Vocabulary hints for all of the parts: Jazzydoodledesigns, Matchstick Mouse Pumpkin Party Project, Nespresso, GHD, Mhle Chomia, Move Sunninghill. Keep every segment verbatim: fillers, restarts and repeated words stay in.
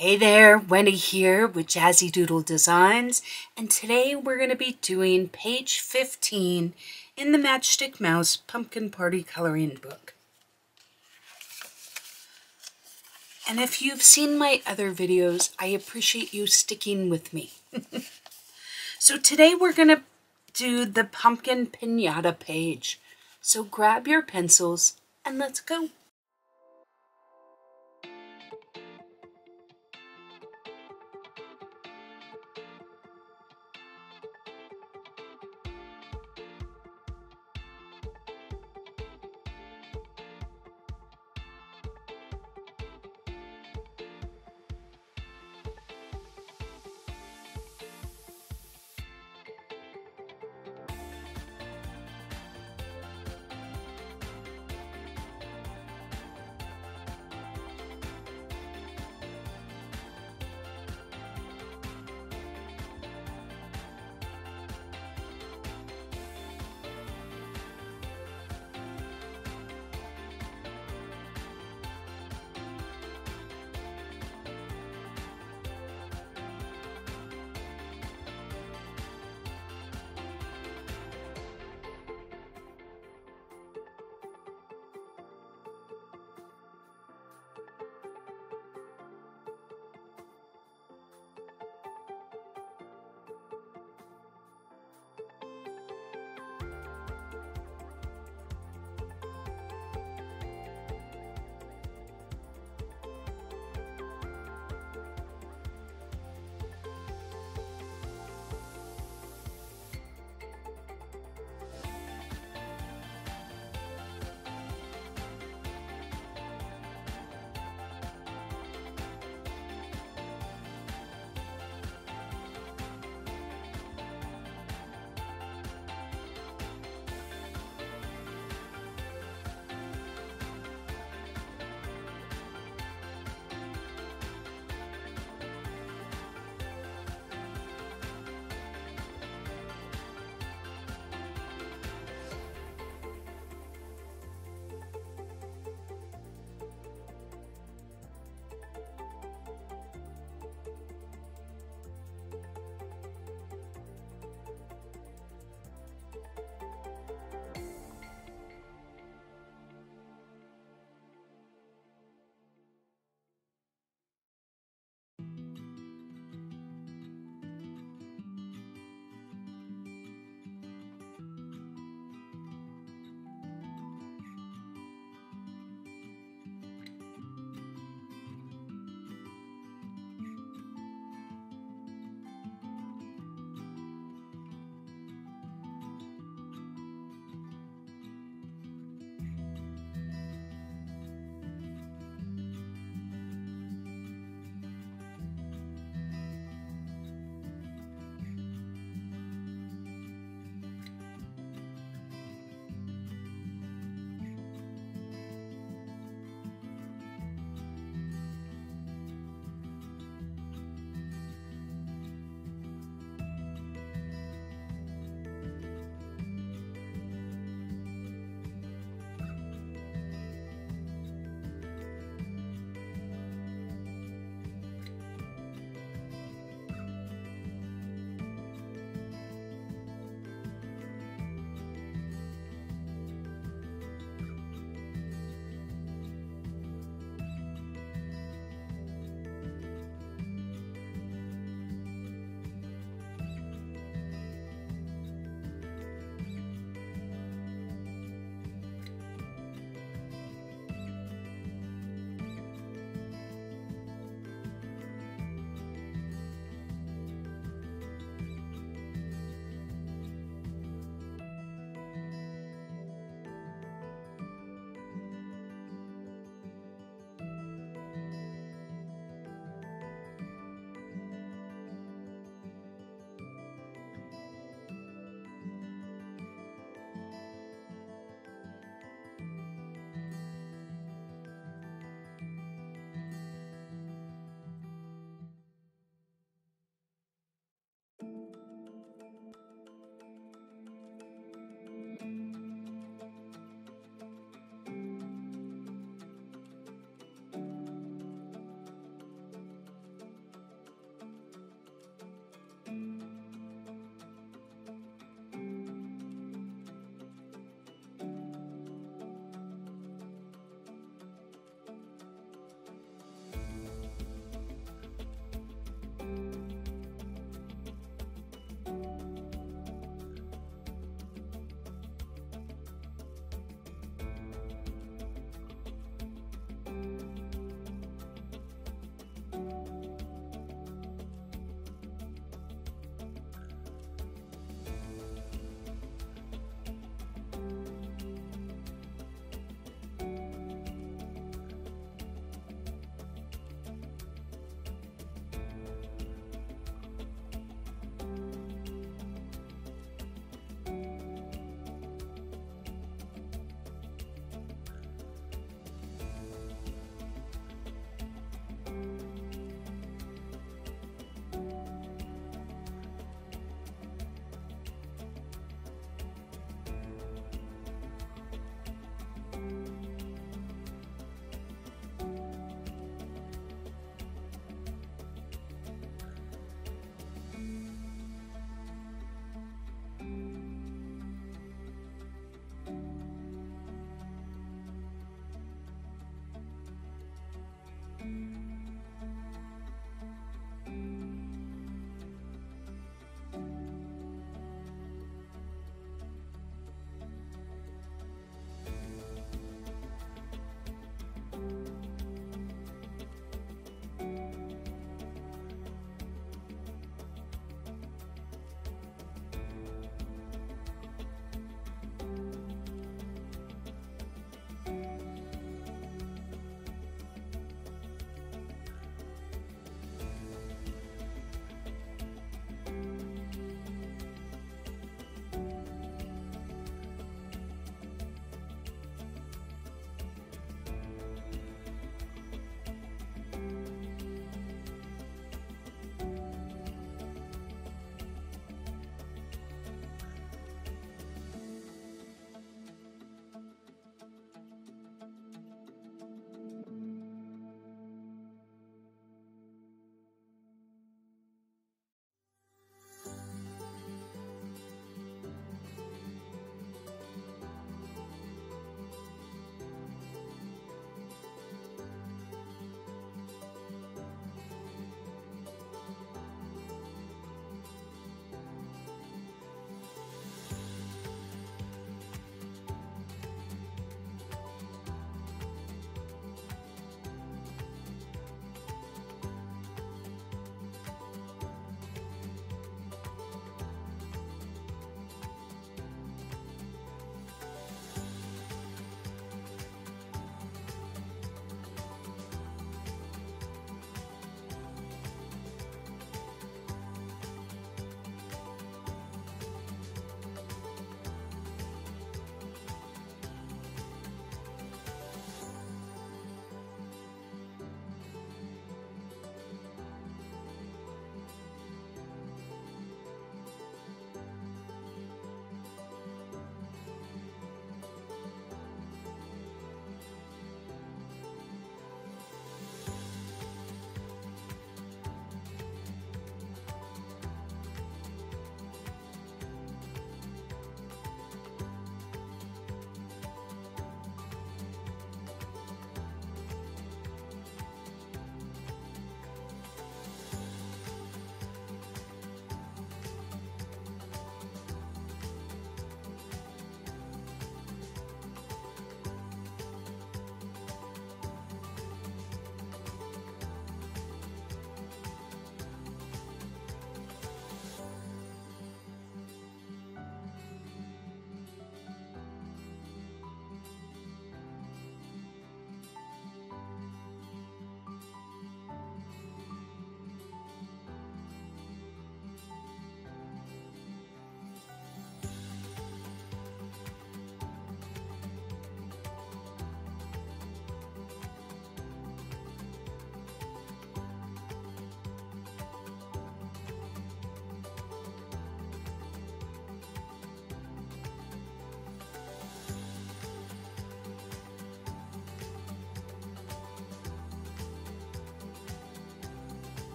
Hey there, Wendy here with Jazzydoodledesigns, and today we're going to be doing page fifteen in the Matchstick Mouse Pumpkin Party coloring book. And if you've seen my other videos, I appreciate you sticking with me. So today we're going to do the pumpkin piñata page. So grab your pencils and let's go.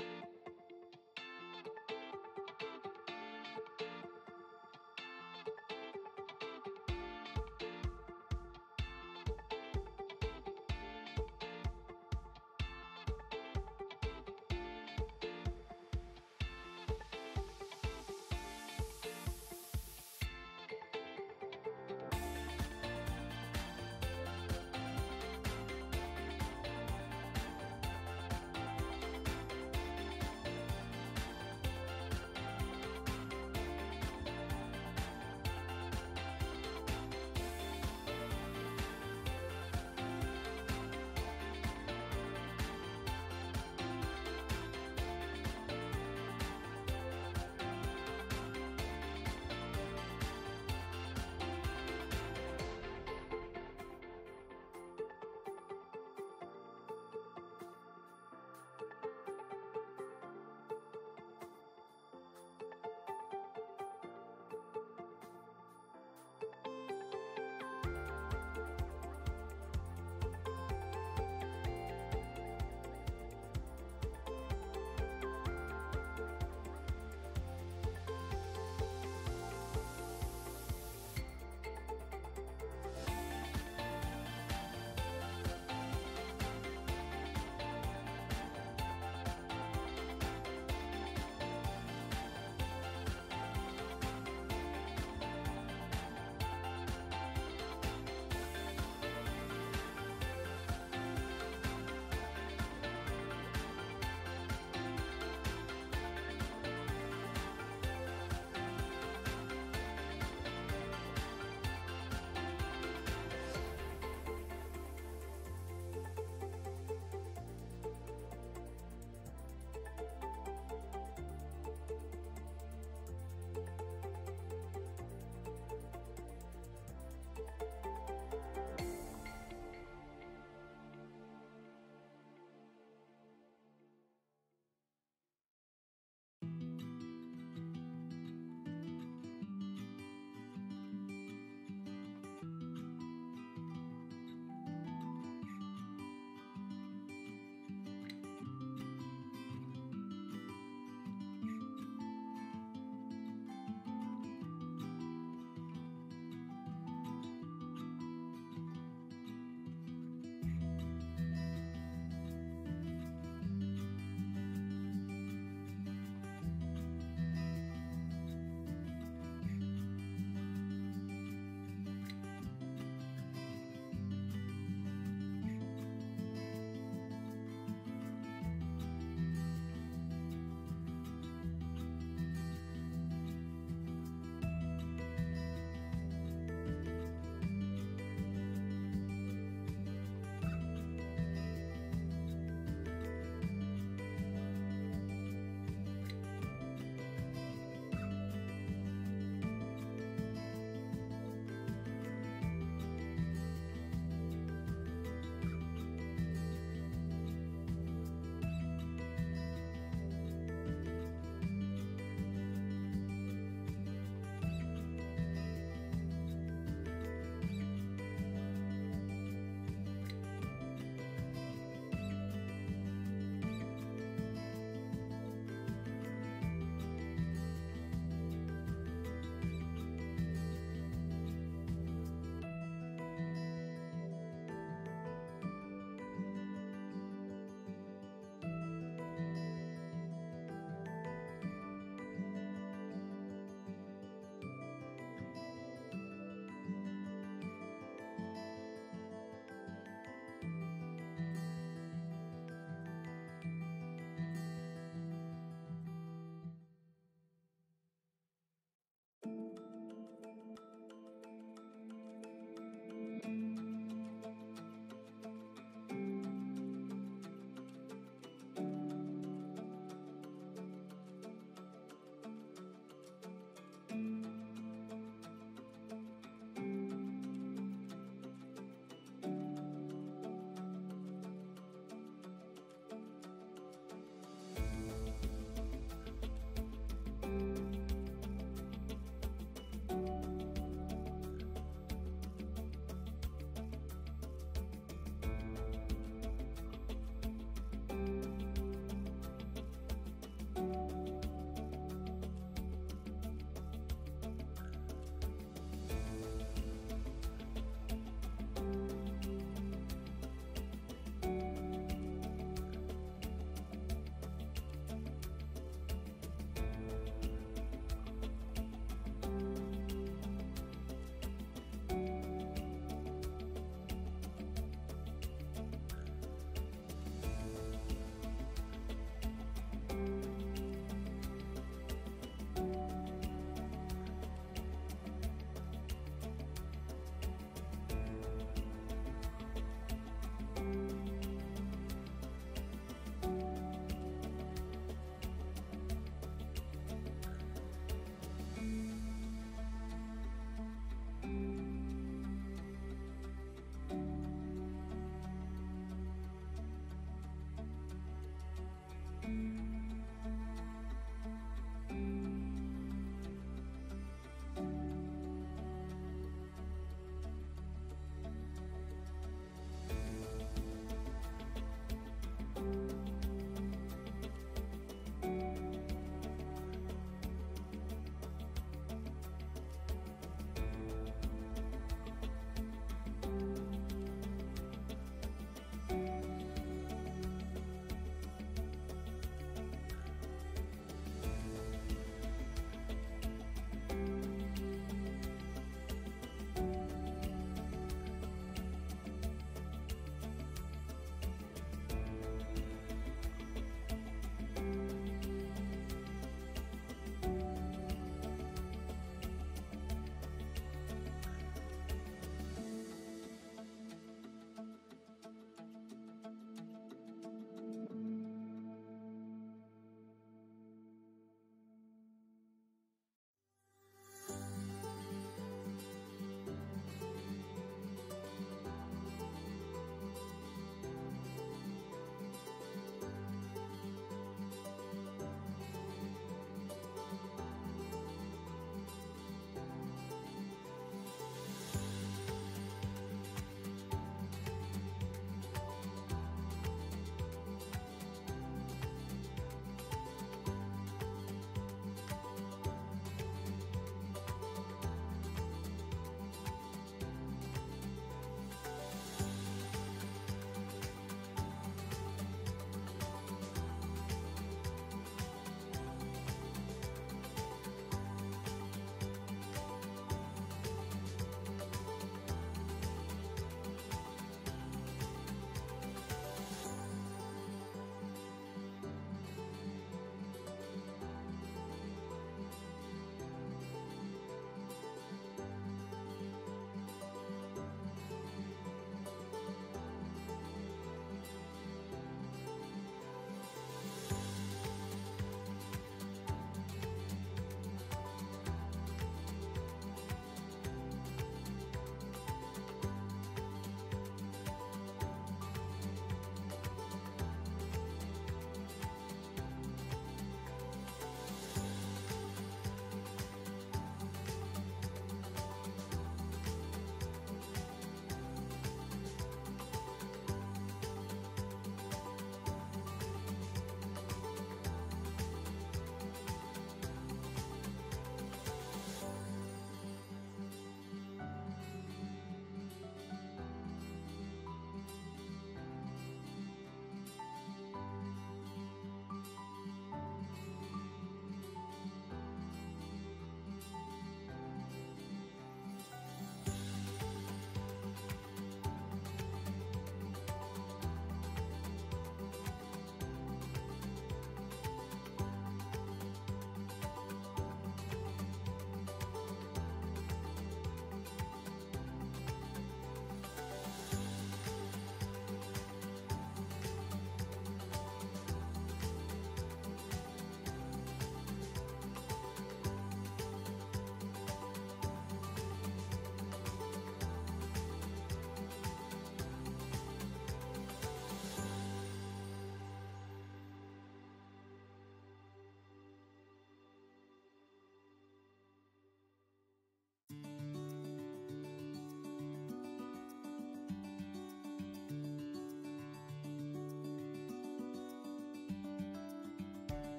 You